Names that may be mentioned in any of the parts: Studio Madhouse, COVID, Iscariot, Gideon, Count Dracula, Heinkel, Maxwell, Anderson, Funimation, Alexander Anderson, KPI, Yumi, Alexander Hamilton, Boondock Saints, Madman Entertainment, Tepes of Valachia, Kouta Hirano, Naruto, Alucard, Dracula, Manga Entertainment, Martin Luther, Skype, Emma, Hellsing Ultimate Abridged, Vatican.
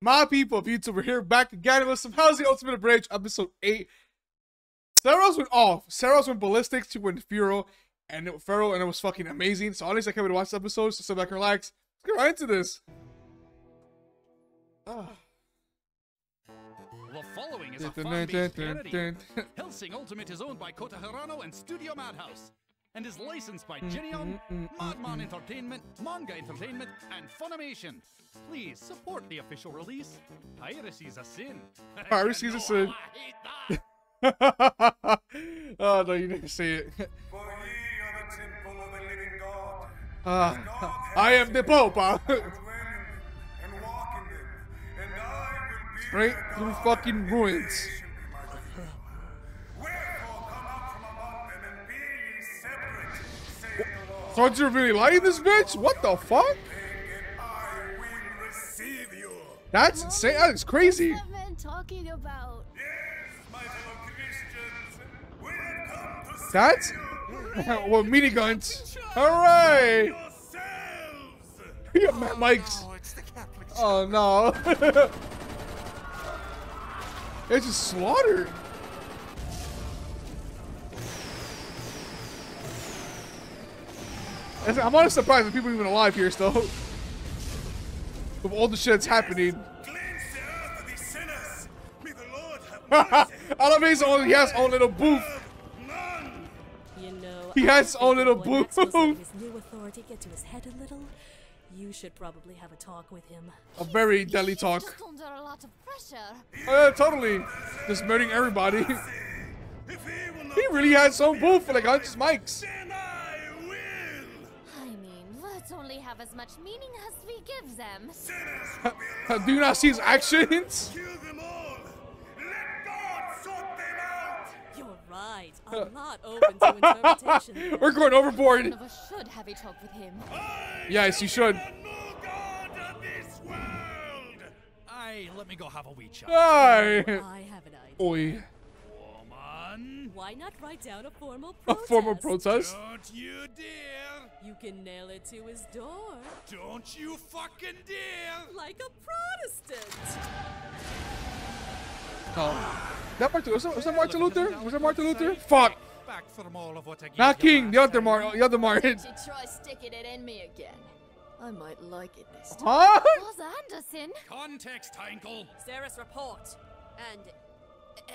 My people of YouTube, we're here back again with some Hellsing Ultimate Abridged, episode 8. Seros went off. Seros went ballistic to win Fero, and it was fucking amazing. So honestly, I can't wait to watch this episode, so sit back and relax. Let's get right into this. The following is a fun-based parody. Hellsing Ultimate is owned by Kouta Hirano and Studio Madhouse, and is licensed by Gideon, Madman Entertainment, Manga Entertainment, and Funimation. Please support the official release. Piracy's a sin. Piracy's a sin. Oh no, you didn't see it. For ye are the temple of the living God. I am the Pope. Straight through fucking ruins. So you're really lighting this bitch? What the fuck? That's insane. That is crazy. What have I been talking about? That's well, mini guns. All right. Yeah, Mike's. Oh no. It's just slaughtered. I'm honestly surprised that people are even alive here still. With all the shit that's happening. I love his own, he has his own little booth. You know, he has his own little booth. His new authority get to his head a little. You should probably have a talk with him. A very deadly talk. Just under a lot of pressure. Yeah, totally. Just murdering everybody. He really has some booth for like hundreds of mics. I mean, words only have as much meaning as we give them. Do you not see his actions? Kill them all. Let God sort them out. You're right. I'm not open to interpretation. We're going overboard. None of us should have a talk with him. Yes, you should. Aye, let me go have a wee chat. Aye. I have an idea. Oi. Woman. Why not write down a formal protest? A formal protest? Don't you dare. You can nail it to his door. Don't you fucking dare. Like a Protestant. Oh. That part too. Was that Martin Luther? Was that Martin Luther? Fuck. Back from all of what I not King, the other Martin. Should try sticking it in me again. I might like it this time. Huh? Was Anderson? Context, Heinkel. Sarah's report and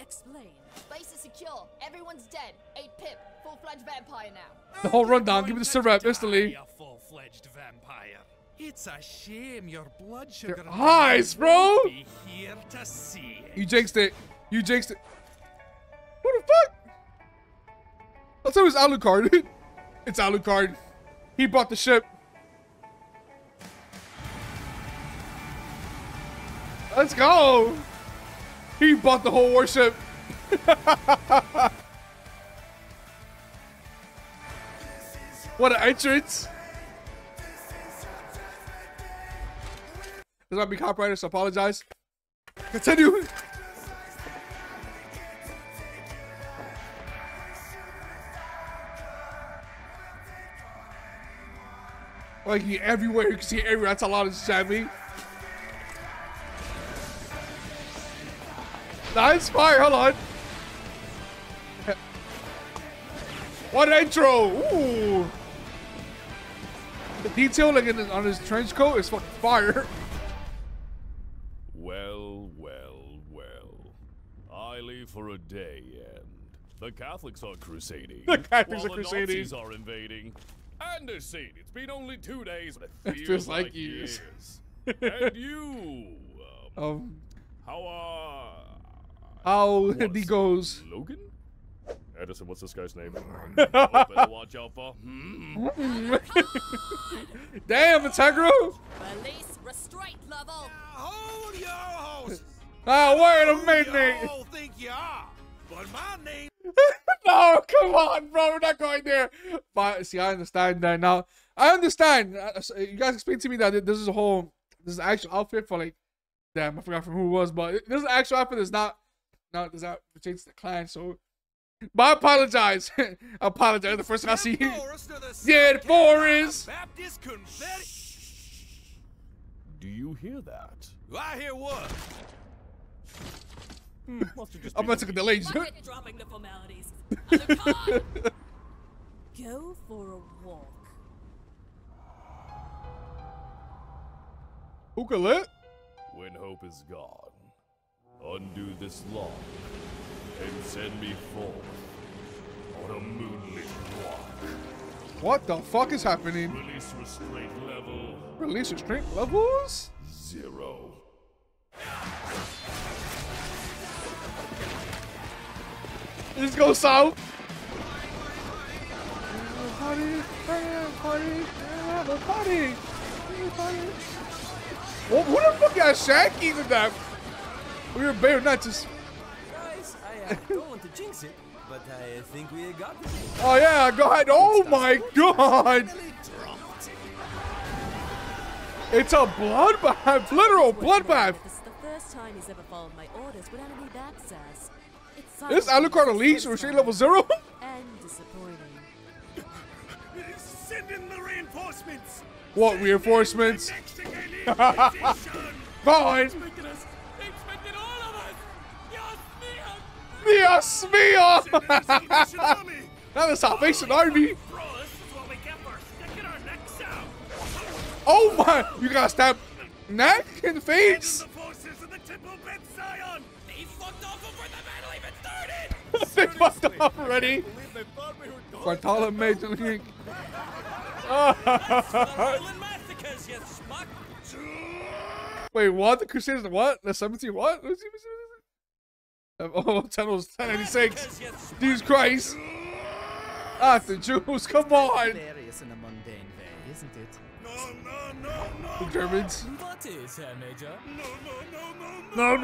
explain. Base is secure. Everyone's dead. 8 pip. Full-fledged vampire now. The whole rundown. Give me the syrup instantly. A full-fledged vampire. It's a shame your blood sugar. Eyes, bro. Be here to see it. You jinxed it. You jinxed it. What the fuck? I'll say it was Alucard. It's Alucard. He bought the ship. Let's go. He bought the whole warship. What an entrance. This might be copyrighted, so apologize. Continue. Like everywhere, you can see everywhere. That's a lot of savvy. Nice fire. Hold on. What an intro! Ooh. The detail like on his trench coat is fucking fire. Well, well, well. I leave for a day, and the Catholics are crusading. The Catholics are crusading. The Nazis are invading. Anderson, it's been only 2 days, but it feels like years. And you, how he goes? Logan? Anderson, what's this guy's name? I better watch out for. Damn, integral. Release restraint level. Hold your horses. Ah, wait a minute. I think you are, but my name. No, come on, bro. We're not going there. But see, I understand that now. I understand. You guys explained to me that this is a whole, this is an actual outfit for like, damn, I forgot from who it was, but this is an actual outfit. It's not, now does that pertain to the clan? So, but I apologize. I apologize. The first thing I see, yeah, the forest. Do you hear that? I hear what? I'm about to get the ladies. Dropping the formalities. Go for a walk. Who can live? When hope is gone, undo this law and send me forth on a moonlit walk. What the fuck is happening? Release restraint level. Release restraint levels? 0. Let's go south. Party. Well, who the fuck got Shaq eating that? We were bare nuts. Just... Guys, I don't want to jinx it, but I think we got this. Oh yeah, God. Oh my God. It's a bloodbath. Literal bloodbath. This is the first time he's ever followed my orders without any access. This Alucard Elise, restraint level 0? And disappointing. Send in the reinforcements. What reinforcements? Fine. Dios mío! Now the Salvation Army. Oh my! You got stabbed neck in the face. They fucked up already. Bartholomew Link. Wait, what? The Crusaders? What? The 17? What? Oh, Tunnels 1096. Jesus Christ! Ah, the Jews! Come on! The Germans. What is Herr Major? No.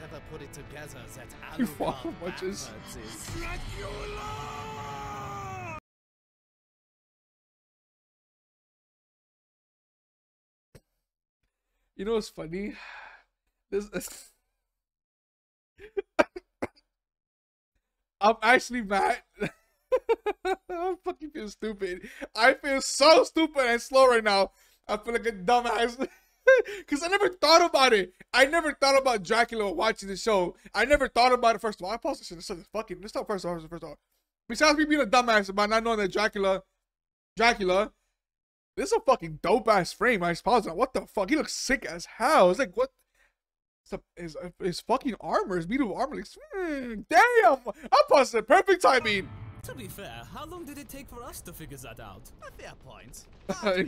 Ever put it together that Alucard backwards is Dracula. You know what's funny? This I'm actually mad. I fucking feel stupid. I feel so stupid and slow right now. I feel like a dumbass. Because I never thought about it. I never thought about Dracula while watching the show. I never thought about it. First of all, I posted shit. This is fucking. This is not first of all. Besides me being a dumbass about not knowing that Dracula, this is a fucking dope ass frame. I just paused on. What the fuck? He looks sick as hell. It's like what? His fucking armor, his beetle armor. Like, damn! I posted perfect timing. To be fair, how long did it take for us to figure that out? A fair point.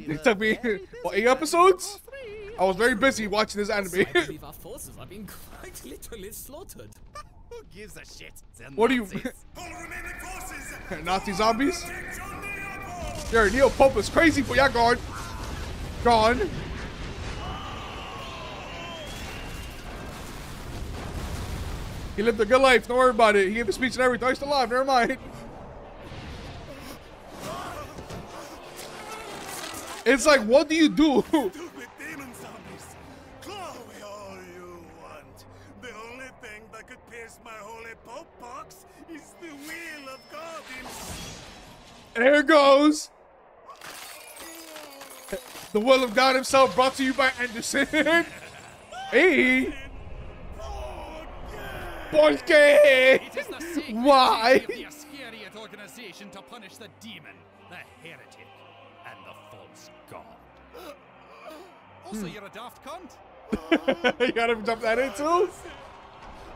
It took me, what, 8 episodes? I was very busy watching this anime. I believe our forces are being quite literally slaughtered. Who gives a shit? What do you... Nazi zombies? Your Neo Pope is crazy for y'all gone. Gone. He lived a good life, don't worry about it. He gave a speech and everything. He's still alive, never mind. It's like, what do you do? Stupid demon zombies. Claw away all you want. The only thing that could pierce my holy Pope box is the will of God himself. There goes. The will of God himself, brought to you by Anderson. Hey. Porque. Why? The Iscariot organization to punish the demon, the heretic, and the false god. Also, you're a daft cunt. You gotta jump that in too?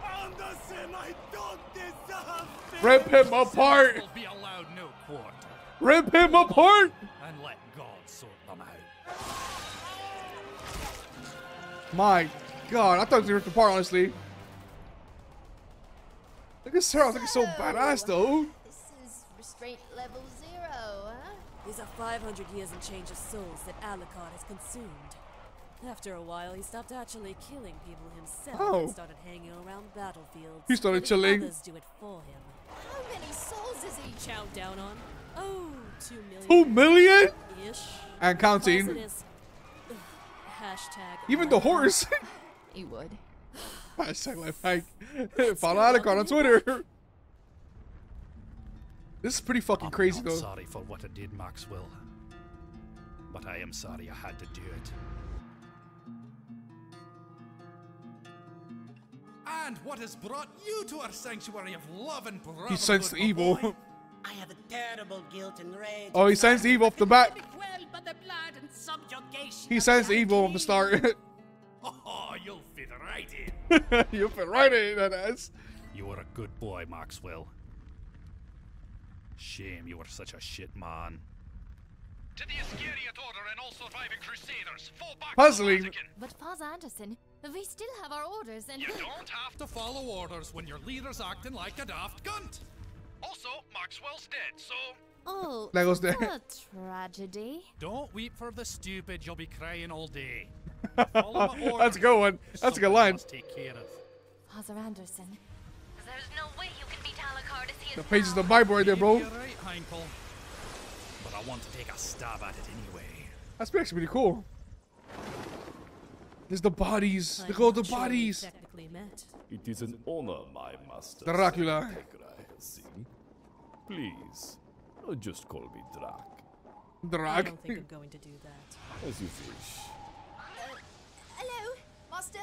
Anderson, I don't deserve this. Rip him apart. Will be allowed no quarter. Rip him apart. And let God sort them out. My God, I thought he was ripped apart, honestly. Look at Sarah, I think it's so badass though. This is restraint level 0, huh? These are 500 years and change of souls that Alucard has consumed. After a while, he stopped actually killing people himself and started hanging around battlefields. He started chilling. Others do it for him. How many souls is he chowed down on? Oh, 2 million. 2 million? Ish. And counting. Hashtag even the horse. He would. Hashtag life hack. Follow Alucard on Twitter. This is pretty fucking crazy though. I'm sorry for what I did, Maxwell. But I am sorry I had to do it. and what has brought you to our sanctuary of love and brotherhood. He sensed evil. Boy. I have a terrible guilt and rage. Oh, he sensed evil off the bat. He sensed evil from the start. Oh, you'll fit right in. You'll fit right in, that ass. You are a good boy, Maxwell. Shame you are such a shit man. To the Iscariot order and all surviving crusaders, fall back to the Vatican. But Father Anderson, we still have our orders and... You don't have to follow orders when your leader's acting like a daft cunt. Also, Maxwell's dead, so... Oh, what tragedy. Don't weep for the stupid, you'll be crying all day. Follow orders. That's a good one. That's a good line. Take care of. Father Anderson, there's no way you can beat Alucard as he is now. The page is the Bible right there, bro. You're right, Heinkel. But I want to take a stab at it anyway. That's actually pretty cool. There's the bodies. Look at all the bodies. It is an honor, my master. Dracula. Please, just call me Drac. Drac. I don't think I'm going to do that. As you wish. Hello, master.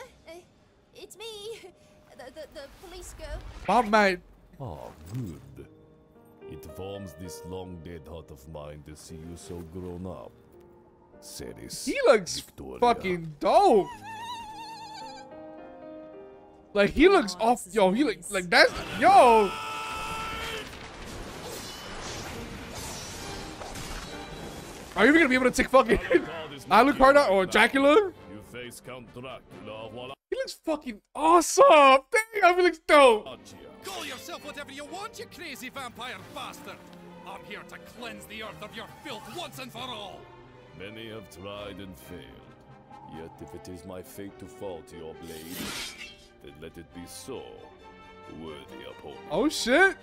It's me, the police girl. Madman. Oh, good. It warms this long dead heart of mine to see you so grown up. Ceres, he looks fucking dope. Like he looks off, yo. He looks like that's yo. Are you even gonna be able to take fucking Alucard out or Dracula? You face Count Dracula while he looks fucking awesome. Dang, I looks dope. Call yourself whatever you want, you crazy vampire bastard! I'm here to cleanse the earth of your filth once and for all! Many have tried and failed, yet if it is my fate to fall to your blade, then let it be so, worthy opponent. Oh shit!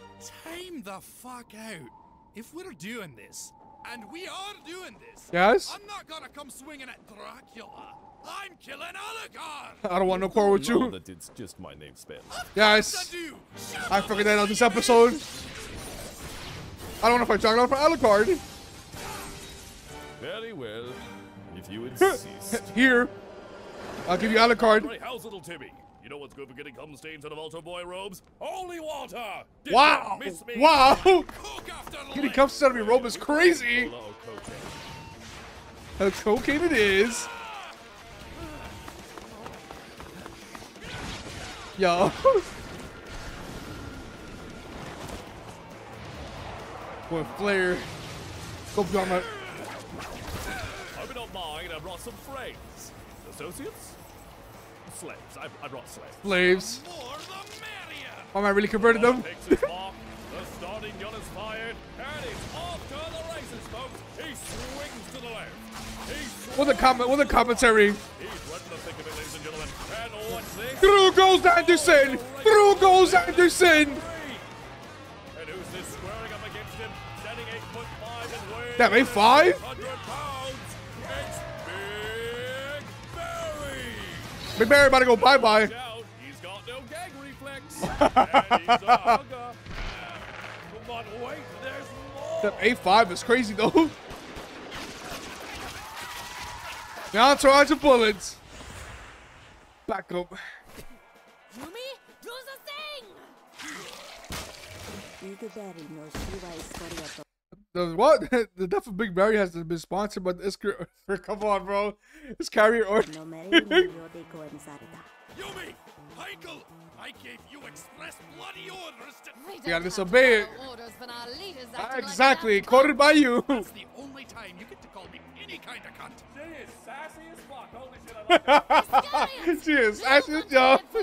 Time the fuck out. If we're doing this, and we are doing this, yes? I'm not gonna come swinging at Dracula. I'm killing Alucard. I don't want no quarrel with you. That it's just my name spelled. Yes. I figured that out this episode. I don't know if I'm talking about for Alucard. Very well. If you insist. Here. I'll give you Alucard. Right, how's little Timmy? You know what's good for getting cum stains out of altar boy robes? Holy water. Did wow. Miss me? Wow. Getting cum stains out of your robe is crazy. How cocaine it is. Yo. Boy, Flair. Go beyond my... I've been on mine, I brought some friends. Associates? Slaves. I brought slaves. Slaves. Oh, I really converted them. The starting gun is fired, and it's off to the races, folks. He swings to the left. What a comment. What a commentary. Through goes Anderson! Through goes Anderson! And who's this squaring up against him? Standing 8'5" and weighing 100 pounds. It's Big Barry. Big Barry about to go bye-bye. He's got no gag reflex. And he's a hugger. But wait, there's more. That 8'5" is crazy though. Now charge of bullets. Back up. Yumi, do the thing! The what? The death of Big Barry has been sponsored by the Iscariot. Come on, bro. Iscariot or Yumi! Heinkel! I gave you express bloody orders to... You gotta disobey it. Exactly. Quoted by you. That's the only time you get to call me any kind of cunt. She is sassy as fuck. Holy shit, I like her. She is sassy as fuck. We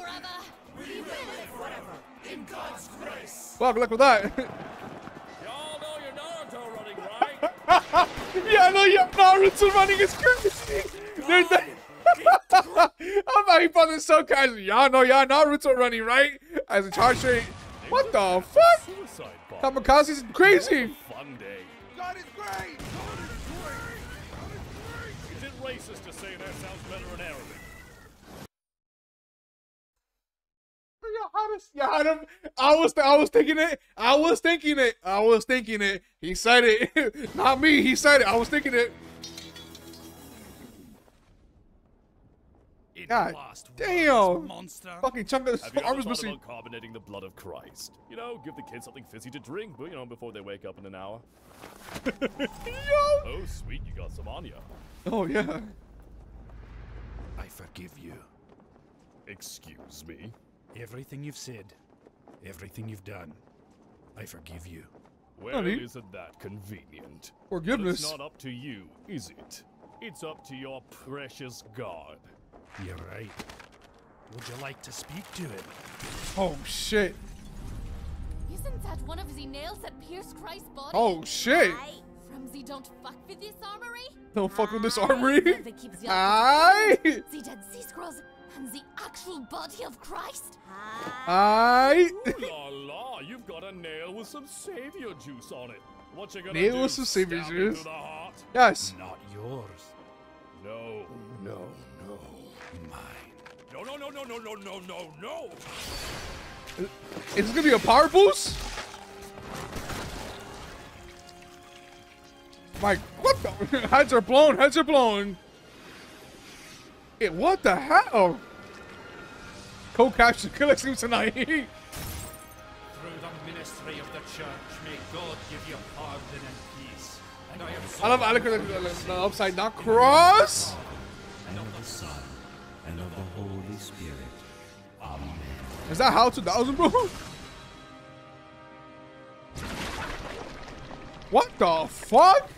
will live forever in God's grace. Well, good luck with that. Y'all know your Naruto running, right? Yeah, I know your Naruto running is crazy. There's that... I'm like, he found this so casual. Y'all know y'all Naruto running, right? As a charge rate. What the fuck? Kamikaze's crazy. Fun day. God is great. God is great. Is it racist to say that sounds better in Arabic? Y'all had him. I was thinking it. He said it. Not me. He said it. I was thinking it. God damn! Fucking chunk of his arm is missing. Have you thought about carbonating the blood of Christ? You know, give the kids something fizzy to drink, you know, before they wake up in an hour. Yo! Oh, sweet, you got some on you. Oh, yeah. I forgive you. Excuse me? Everything you've said, everything you've done, I forgive you. Well, isn't that convenient? Forgiveness. It's not up to you, is it? It's up to your precious God. You're right. Would you like to speak to him? Oh, shit. Isn't that one of the nails that pierced Christ's body? Oh, shit. They don't fuck with this armory. Don't fuck with this armory. They keep the the Dead Sea Scrolls and the actual body of Christ. La la, you've got a nail with some savior juice on it. What you gonna do? With some savior juice. The heart? Yes. Not yours. No. No. No. Mine. No. No. No. No. No. No. No. No. No. Is this gonna be a power boost? Like, what the? Heads are blown, heads are blown. It, what the hell? Oh. Co-caption collecting tonight. Through the ministry of the church, may God give you pardon and peace. And I am so love Alucard, the upside down cross. And of the Son, and of the Holy Spirit. Amen. Is that how 2000, bro? What the fuck?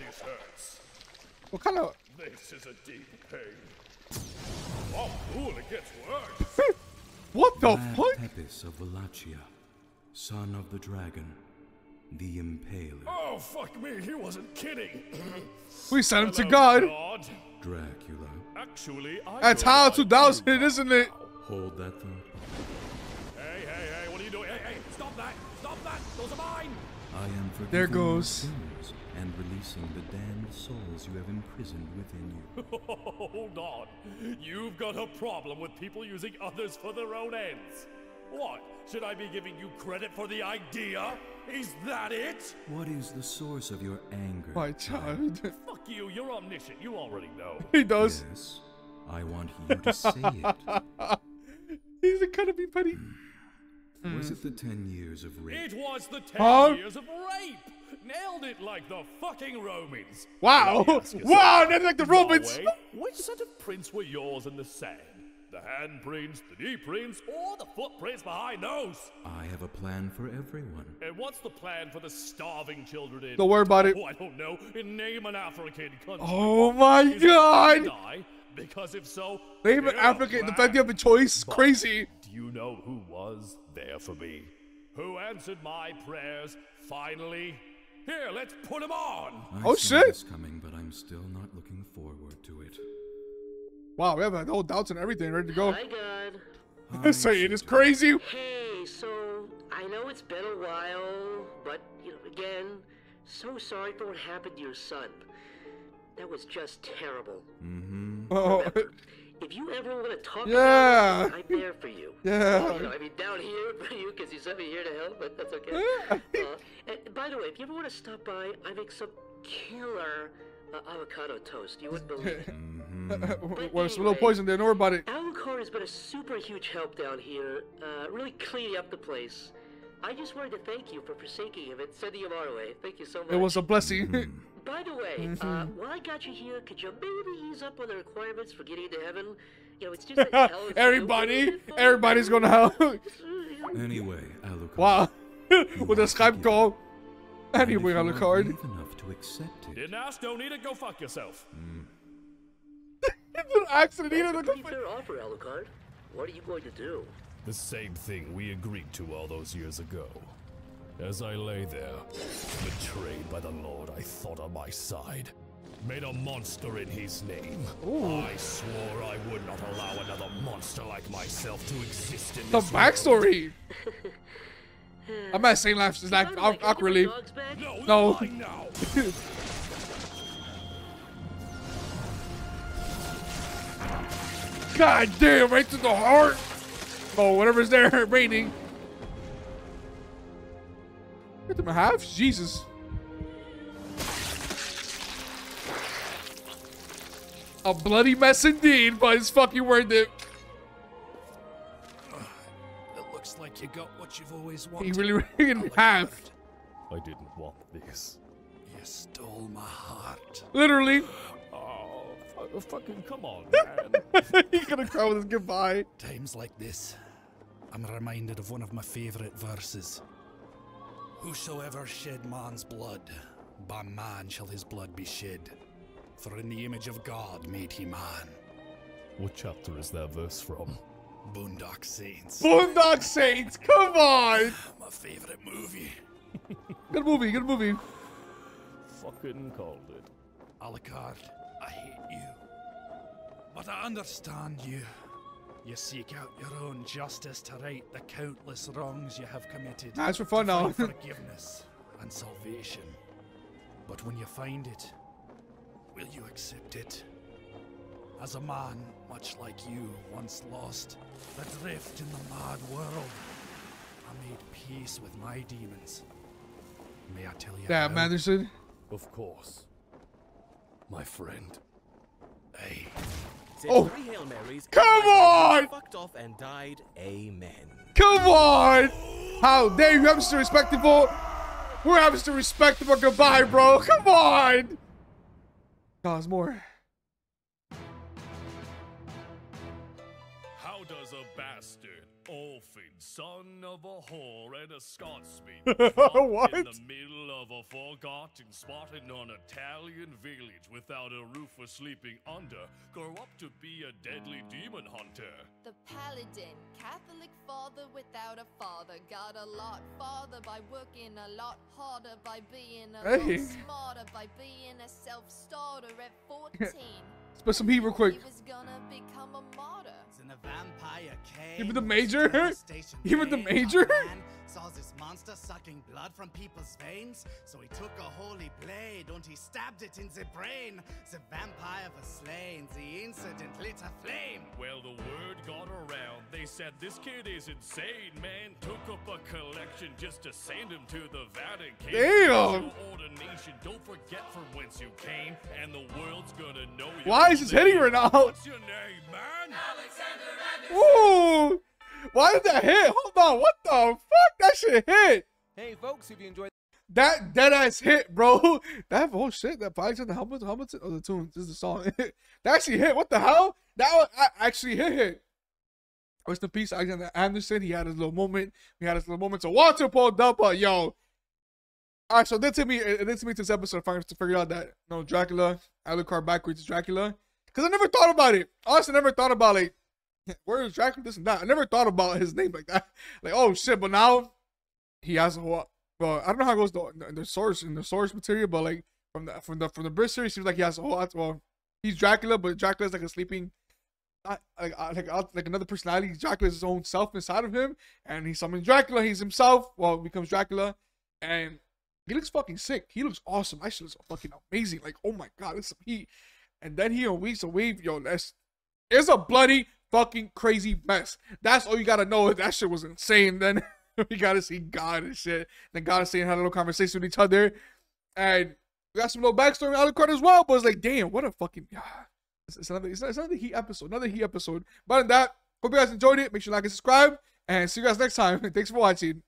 This hurts. What kind of? This is a deep pain. Oh, cool, it gets worse. What the fuck? Tepes of Valachia, son of the dragon, the impaler. Oh, fuck me, he wasn't kidding. We sent him to God. Dracula. Actually, that's how 2000 it, isn't it? Hold that thought. Hey, hey, hey, what are you doing? Hey, hey, stop that. Stop that. Those are mine. I am forgiving. There goes. And releasing the damned souls you have imprisoned within you. Hold on. You've got a problem with people using others for their own ends. What? Should I be giving you credit for the idea? Is that it? What is the source of your anger? My child. Fuck you. You're omniscient. You already know. He does. Yes, I want you to say it. He's gonna be petty. Was it the 10 years of rape? It was the 10 years of rape! Nailed it like the fucking Romans. Wow! Wow! Nailed it like the Romans! Which set of prints were yours in the sand? The hand prints, the knee prints, or the footprints behind those? I have a plan for everyone. And what's the plan for the starving children in... Don't worry about it. Oh, I don't know. In name an African country. Oh my God! Die? Because if so... Name an African... The fact you have a choice? But crazy. Do you know who was there for me? Who answered my prayers, finally? Here, let's put him on! Oh shit! It's coming, but I'm still not looking forward to it. Wow, we have a whole doubts and everything ready to go. Hi, God. Say it is crazy! Hey, so, I know it's been a while, but, you know, again, so sorry for what happened to your son. That was just terrible. Mm-hmm. Oh. Remember, if you ever want to talk about it, I'm there for you. Yeah. Oh, no, I mean, down here for you, because you sent me here to help, but that's okay. And by the way, if you ever want to stop by, I make some killer avocado toast. You wouldn't believe it. Well, there's a little poison there. Don't worry about it. Alucard has been a super huge help down here, really cleaning up the place. I just wanted to thank you for forsaking him and sending him our way. Thank you so much. It was a blessing. By the way, while I got you here, could you maybe ease up on the requirements for getting to heaven? You know, it's just like hell. Everybody's going to hell. Anyway, Alucard. Wow. With a Skype call. Anyway, Alucard. Didn't ask, don't need it, go fuck yourself. It's an accident. That's a fair offer, Alucard. What are you going to do? The same thing we agreed to all those years ago. As I lay there, betrayed by the Lord I thought on my side, made a monster in his name. Ooh. I swore I would not allow another monster like myself to exist in this backstory! I'm not saying life is like awkwardly. No. God damn, right to the heart! Oh, whatever's there, raining. Hit them in half? Jesus. A bloody mess indeed, but it's fucking worth it. It looks like you got what you've always wanted. He really didn't have. I didn't want this. You stole my heart. Literally. Oh, fucking come on, man. He's gonna cry with his goodbye. Times like this, I'm reminded of one of my favorite verses. Whosoever shed man's blood, by man shall his blood be shed. For in the image of God made he man. What chapter is that verse from? Boondock Saints. Boondock Saints, come on! My favorite movie. Good movie, good movie. Fucking called it. Alucard, I hate you. But I understand you. You seek out your own justice to right the countless wrongs you have committed. That's for fun now. Forgiveness and salvation. But when you find it, will you accept it? As a man, much like you, once lost, adrift in the mad world, I made peace with my demons. May I tell you that, Anderson? Of course, my friend. Hey. Oh, Hail Marys, come on! Fucked off and died. Amen. Come on! How dare you, Hamster Respectable? We're Hamster Respectable. Goodbye, bro. Come on! Cause more. How does a bastard, orphan, son of a whore and a Scotsman, what? In the middle of a forgotten spot in an Italian village without a roof for sleeping under, grow up to be a deadly demon hunter? The paladin, Catholic father without a father, got a lot farther by working a lot harder, by being a lot smarter, by being a self-starter at 14. Let's put some heat real quick. He was gonna become a martyr. And a vampire came. Even the major? Even the major? Saw this monster sucking blood from people's veins, so he took a holy blade and he stabbed it in the brain. The vampire was slain, the incident lit a flame. Well, the word got around. They said this kid is insane, man. Took up a collection just to send him to the Vatican. Damn! Ordination, don't forget from whence you came, and the world's gonna know you. Why is this hitting right now? What's your name, man? Alexander Anderson. Ooh! Why did that hit? Hold on, what the fuck? That shit hit. Hey folks, if you enjoyed that dead ass hit, bro. That whole shit, that Alexander Hamilton, oh, the tune, this is the song. That actually hit. What the hell? That one actually hit. Rest in peace, Alexander Anderson. He had his little moment. We had his little moment. So watch it, Paul Dumpa, yo. All right, so it did to me this episode. Finally to figure out that Dracula, Alucard backwards, Dracula. Cause I never thought about it. Honestly, I never thought about it. Like, where is Dracula? This and that. I never thought about his name like that. Like, oh shit! But now he has a whole. Well, I don't know how it goes in the source material, but like from the British series, it seems like he has a whole. Well, he's Dracula, but Dracula's like a sleeping, like another personality. Dracula's his own self inside of him, and he summons Dracula. He's himself. Well, becomes Dracula, and he looks fucking sick. He looks awesome. I should look fucking amazing. Like, oh my god, it's some heat. And then he unleashes a wave. Yo, it's a bloody fucking crazy mess. That's all you gotta know. That shit was insane. Then we gotta see God and shit. Then God is saying, had a little conversation with each other, and we got some little backstory on Alucard as well. But it's like, damn, what a fucking. It's another heat episode. Another heat episode. But in that, hope you guys enjoyed it. Make sure you like and subscribe, and see you guys next time. Thanks for watching.